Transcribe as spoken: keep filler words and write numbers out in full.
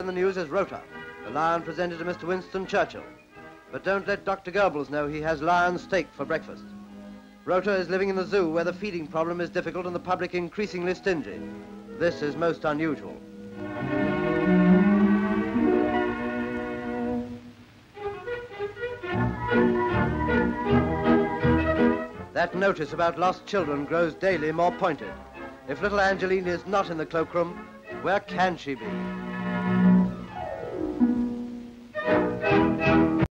In the news is Rota, the lion presented to Mister Winston Churchill. But don't let Doctor Goebbels know he has lion steak for breakfast. Rota is living in the zoo where the feeding problem is difficult and the public increasingly stingy. This is most unusual. That notice about lost children grows daily more pointed. If little Angeline is not in the cloakroom, where can she be?